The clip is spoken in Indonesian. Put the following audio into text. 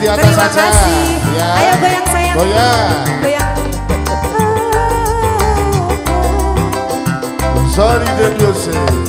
di atas terima aja. Kasih. Ya. Ayo goyang sayang. Goyang. Goyang. Sorry the music.